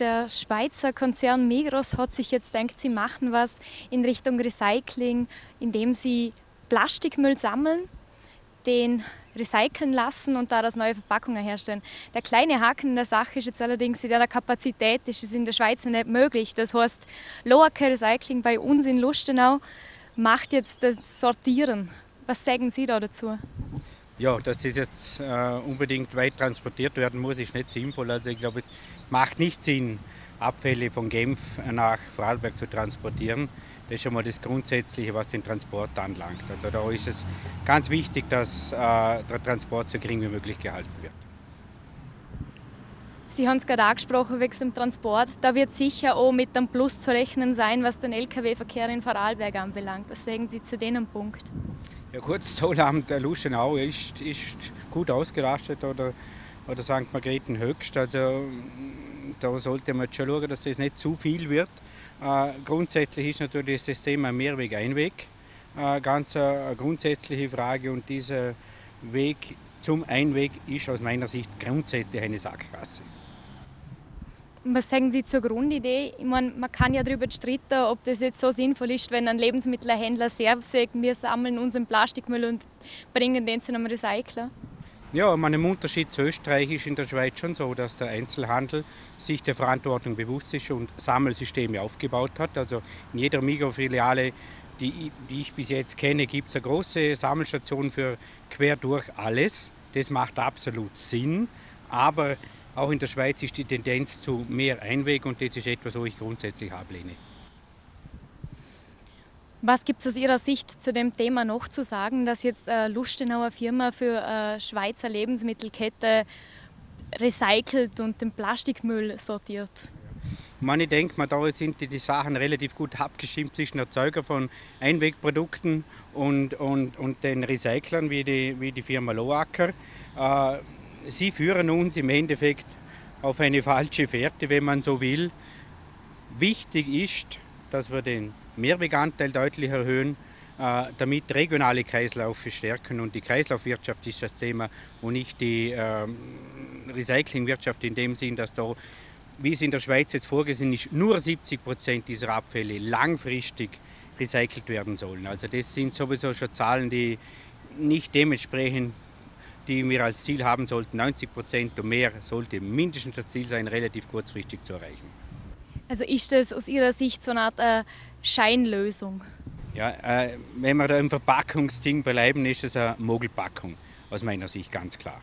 Der Schweizer Konzern Migros hat sich jetzt gedacht, sie machen was in Richtung Recycling, indem sie Plastikmüll sammeln, den recyceln lassen und daraus neue Verpackungen herstellen. Der kleine Haken in der Sache ist jetzt allerdings, in der Kapazität ist es in der Schweiz nicht möglich. Das heißt, Loacker Recycling bei uns in Lustenau macht jetzt das Sortieren. Was sagen Sie da dazu? Ja, dass das jetzt unbedingt weit transportiert werden muss, ist nicht sinnvoll. Also ich glaube, es macht nicht Sinn, Abfälle von Genf nach Vorarlberg zu transportieren. Das ist schon mal das Grundsätzliche, was den Transport anlangt. Also da ist es ganz wichtig, dass der Transport so gering wie möglich gehalten wird. Sie haben es gerade angesprochen, wegen dem Transport. Da wird sicher auch mit einem Plus zu rechnen sein, was den Lkw-Verkehr in Vorarlberg anbelangt. Was sagen Sie zu dem Punkt? Ja gut, das Zollamt Lustenau ist gut ausgerastet, oder St. Margrethe Höchst. Also da sollte man schon schauen, dass das nicht zu viel wird. Grundsätzlich ist natürlich das Thema Mehrweg-Einweg ganz eine grundsätzliche Frage, und dieser Weg zum Einweg ist aus meiner Sicht grundsätzlich eine Sackgasse. Was sagen Sie zur Grundidee? Ich meine, man kann ja darüber streiten, ob das jetzt so sinnvoll ist, wenn ein Lebensmittelhändler selbst sagt, wir sammeln unseren Plastikmüll und bringen den zu einem Recycler. Ja, im Unterschied zu Österreich ist in der Schweiz schon so, dass der Einzelhandel sich der Verantwortung bewusst ist und Sammelsysteme aufgebaut hat. Also in jeder Migros-Filiale, die ich bis jetzt kenne, gibt es eine große Sammelstation für quer durch alles. Das macht absolut Sinn, aber auch in der Schweiz ist die Tendenz zu mehr Einweg, und das ist etwas, was ich grundsätzlich ablehne. Was gibt es aus Ihrer Sicht zu dem Thema noch zu sagen, dass jetzt eine Lustenauer Firma für eine Schweizer Lebensmittelkette recycelt und den Plastikmüll sortiert? Ich denke mal, da sind die Sachen relativ gut abgestimmt zwischen Erzeuger von Einwegprodukten und den Recyclern wie die Firma Loacker. Sie führen uns im Endeffekt auf eine falsche Fährte, wenn man so will. Wichtig ist, dass wir den Mehrweganteil deutlich erhöhen, damit regionale Kreislaufe stärken. Und die Kreislaufwirtschaft ist das Thema und nicht die Recyclingwirtschaft in dem Sinn, dass da, wie es in der Schweiz jetzt vorgesehen ist, nur 70% dieser Abfälle langfristig recycelt werden sollen. Also das sind sowieso schon Zahlen, die nicht dementsprechend, die wir als Ziel haben sollten. 90% und mehr sollte mindestens das Ziel sein, relativ kurzfristig zu erreichen. Also ist das aus Ihrer Sicht so eine Art Scheinlösung? Ja, wenn wir da im Verpackungsding bleiben, ist es eine Mogelpackung, aus meiner Sicht ganz klar.